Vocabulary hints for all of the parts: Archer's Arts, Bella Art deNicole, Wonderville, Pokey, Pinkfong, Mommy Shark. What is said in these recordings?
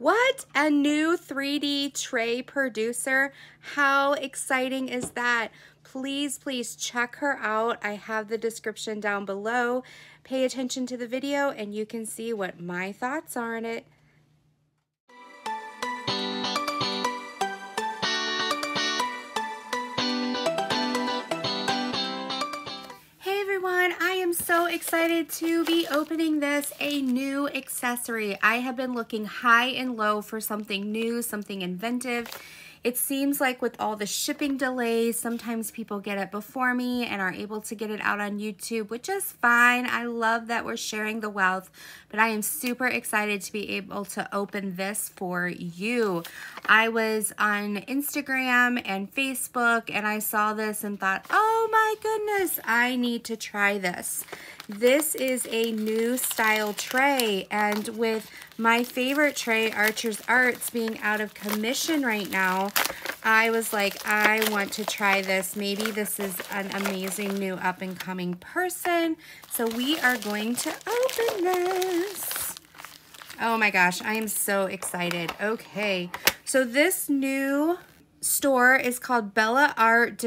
What? A new 3D tray producer? How exciting is that? Please, please check her out. I have the description down below. Pay attention to the video and you can see what my thoughts are on it. So excited to be opening this, a new accessory. I have been looking high and low for something new, something inventive. It seems like with all the shipping delays, sometimes people get it before me and are able to get it out on YouTube, which is fine. I love that we're sharing the wealth, but I am super excited to be able to open this for you. I was on Instagram and Facebook and I saw this and thought, oh my goodness, I need to try this. This is a new style tray, and with my favorite tray, Archer's Arts, being out of commission right now, I was like, I want to try this. Maybe this is an amazing new up-and-coming person. So we are going to open this. Oh my gosh, I am so excited. Okay, so this new store is called Bella Art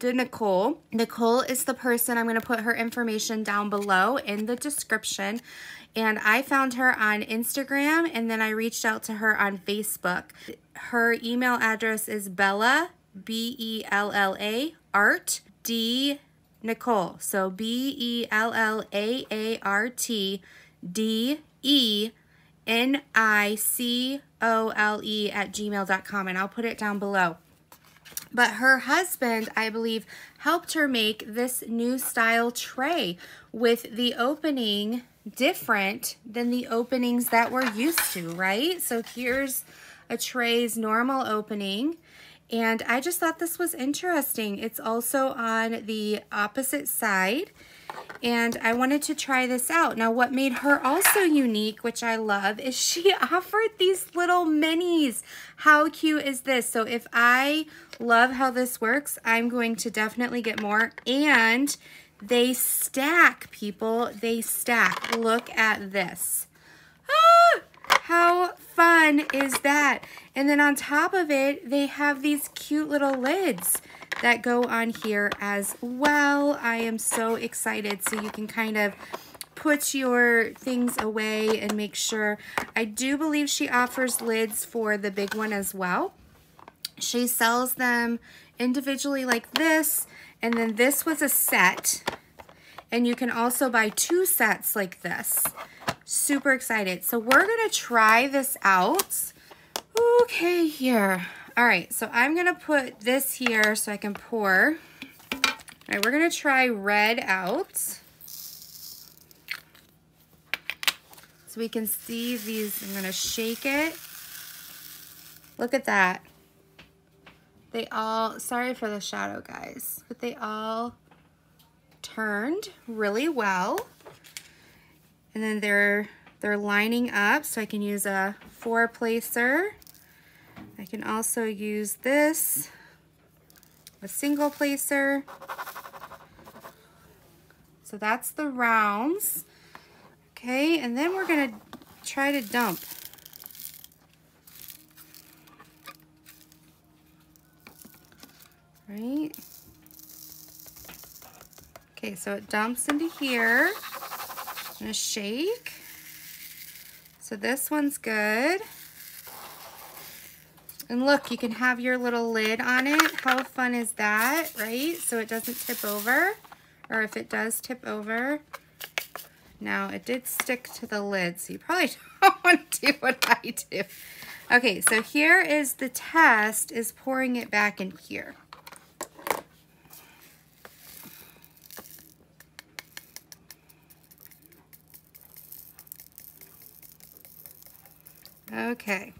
deNicole. Nicole is the person. I'm going to put her information down below in the description, and I found her on Instagram and then I reached out to her on Facebook. Her email address is Bella, B-E-L-L-A, Art, deNicole. So B-E-L-L-A-A-R-T, D-E-N-I-C-O-L-E @gmail.com, and I'll put it down below. But her husband, I believe, helped her make this new style tray with the opening different than the openings that we're used to, right? So here's a tray's normal opening. And I just thought this was interesting. It's also on the opposite side. And I wanted to try this out. Now, what made her also unique, which I love, is she offered these little minis. How cute is this? So if I love how this works, I'm going to definitely get more. And they stack, people. They stack. Look at this. Ah! How fun is that? And then on top of it, they have these cute little lids that go on here as well. I am so excited. So you can kind of put your things away and make sure. I do believe she offers lids for the big one as well. She sells them individually like this. And then this was a set. And you can also buy two sets like this. Super excited. So we're going to try this out. Okay, here. All right, so I'm going to put this here so I can pour. All right, we're going to try red out so we can see these. I'm going to shake it. Look at that. They all, sorry for the shadow, guys, but they all turned really well. And then they're lining up, so I can use a four placer. I can also use this, a single placer. So that's the rounds. Okay, and then we're gonna try to dump. Right? Okay, so it dumps into here. I'm gonna shake. So this one's good. And look, you can have your little lid on it. How fun is that, right? So it doesn't tip over, or if it does tip over. Now, it did stick to the lid, so you probably don't want to do what I do. Okay, so here is the test, is pouring it back in here. Okay.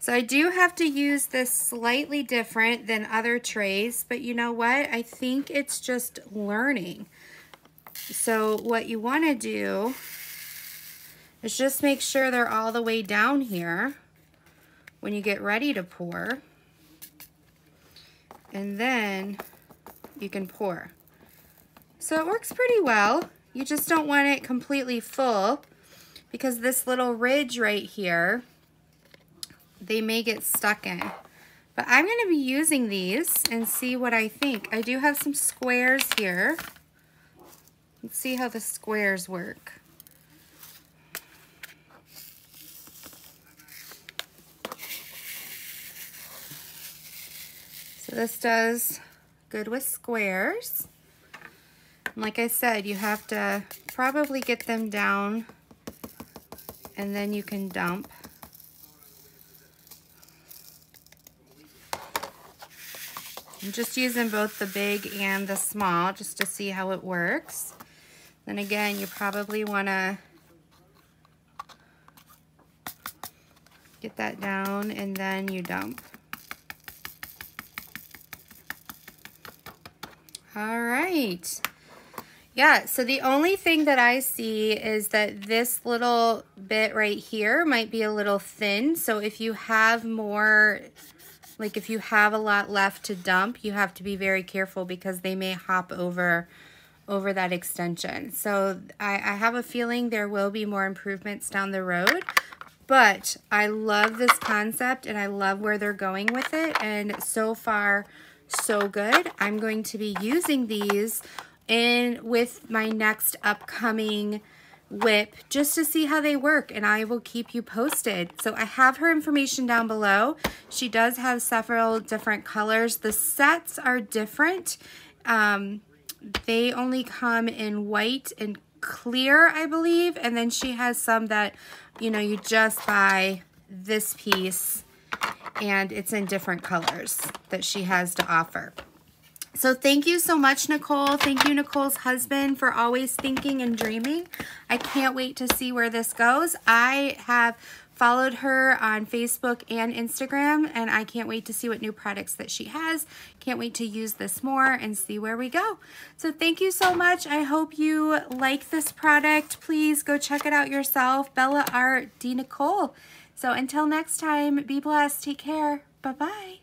So I do have to use this slightly different than other trays, but you know what? I think it's just learning. So what you want to do is just make sure they're all the way down here when you get ready to pour. And then you can pour. So it works pretty well. You just don't want it completely full because this little ridge right here, they may get stuck in. But I'm going to be using these and see what I think. I do have some squares here. Let's see how the squares work. So this does good with squares. And like I said, you have to probably get them down and then you can dump. I'm just using both the big and the small just to see how it works. Then again, you probably want to get that down and then you dump. All right. Yeah, so the only thing that I see is that this little bit right here might be a little thin. So if you have more, like if you have a lot left to dump, you have to be very careful because they may hop over that extension. So I have a feeling there will be more improvements down the road, but I love this concept and I love where they're going with it. And so far, so good. I'm going to be using these with my next upcoming whip just to see how they work, and I will keep you posted. So I have her information down below. She does have several different colors. The sets are different. They only come in white and clear, I believe, and then she has some that, you know, you just buy this piece and it's in different colors that she has to offer. So thank you so much, Nicole. Thank you, Nicole's husband, for always thinking and dreaming. I can't wait to see where this goes. I have followed her on Facebook and Instagram, and I can't wait to see what new products that she has. Can't wait to use this more and see where we go. So thank you so much. I hope you like this product. Please go check it out yourself. Bella Art deNicole. So until next time, be blessed. Take care. Bye-bye.